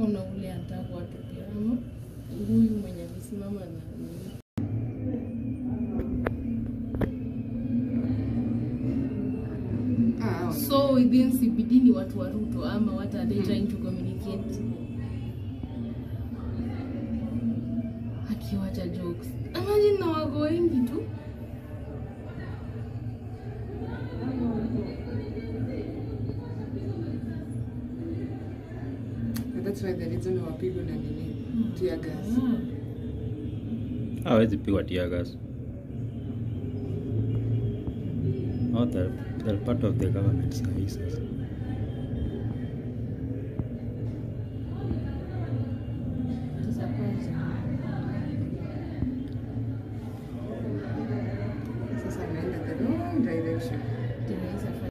hakuna ule anataka kuwatupia ama huyu mwenye amesimama na So within CBD ni watu wa Ruto ama what are they trying to communicate? Akiwacha jokes. Imagine na wago wengi tu. That's why the reason wapigwa na nini? Tear gas. Hawezi pigwa tear gas. Oh, they're part of the government's crisis. This is a man in the wrong direction.